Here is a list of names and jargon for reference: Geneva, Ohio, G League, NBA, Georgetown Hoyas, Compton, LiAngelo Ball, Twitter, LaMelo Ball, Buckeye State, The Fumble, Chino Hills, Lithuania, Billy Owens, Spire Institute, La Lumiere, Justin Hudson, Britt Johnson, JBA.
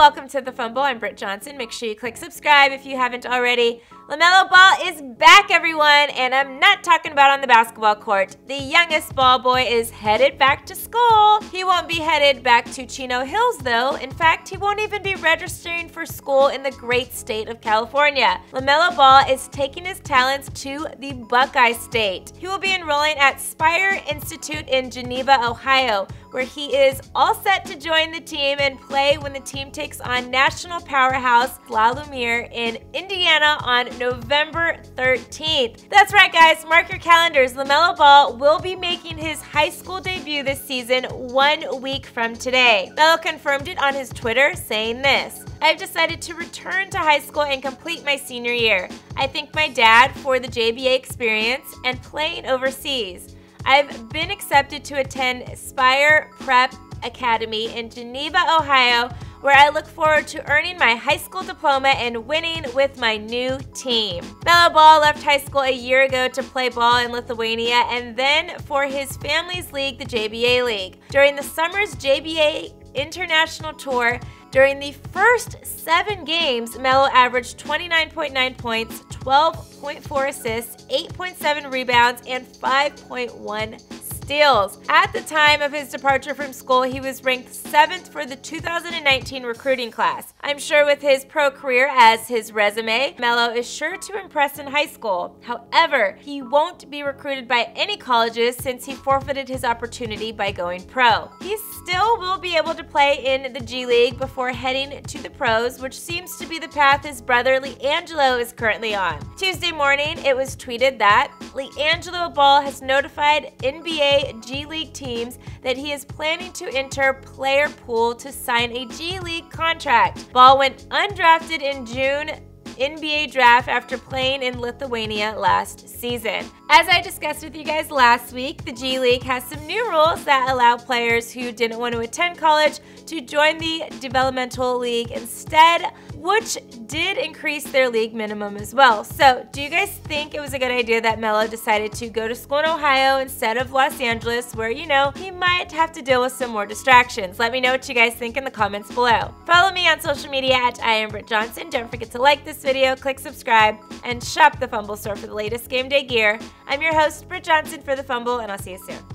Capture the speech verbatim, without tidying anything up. welcome to The Fumble. I'm Britt Johnson. Make sure you click subscribe if you haven't already. LaMelo Ball is back, everyone, and I'm not talking about on the basketball court. The youngest ball boy is headed back to school. He won't be headed back to Chino Hills, though. In fact, he won't even be registering for school in the great state of California. LaMelo Ball is taking his talents to the Buckeye State. He will be enrolling at Spire Institute in Geneva, Ohio, where he is all set to join the team and play when the team takes on national powerhouse La Lumiere in Indiana on November thirteenth. That's right, guys, mark your calendars. LaMelo Ball will be making his high school debut this season one week from today. LaMelo confirmed it on his Twitter, saying this: "I've decided to return to high school and complete my senior year. I thank my dad for the J B A experience and playing overseas. I've been accepted to attend Spire Prep Academy in Geneva, Ohio, where I look forward to earning my high school diploma and winning with my new team." LaMelo Ball left high school a year ago to play ball in Lithuania and then for his family's league, the J B A League. During the summer's J B A International Tour, during the first seven games, Melo averaged twenty-nine point nine points, twelve point four assists, eight point seven rebounds, and five point one steals. At the time of his departure from school, he was ranked seventh for the two thousand nineteen recruiting class. I'm sure with his pro career as his resume, Melo is sure to impress in high school. However, he won't be recruited by any colleges since he forfeited his opportunity by going pro. He still will be able to play in the G League before heading to the pros, which seems to be the path his brother LiAngelo is currently on. Tuesday morning, it was tweeted that LiAngelo Ball has notified N B A G League teams that he is planning to enter player pool to sign a G League contract. Ball went undrafted in June N B A draft after playing in Lithuania last season. As I discussed with you guys last week, the G League has some new rules that allow players who didn't want to attend college to join the developmental league instead, which did increase their league minimum as well. So, do you guys think it was a good idea that Melo decided to go to school in Ohio instead of Los Angeles, where, you know, he might have to deal with some more distractions? Let me know what you guys think in the comments below. Follow me on social media at I am Britt Johnson. Don't forget to like this video. Video, click subscribe, and shop the Fumble store for the latest game day gear. I'm your host, Britt Johnson, for The Fumble, and I'll see you soon.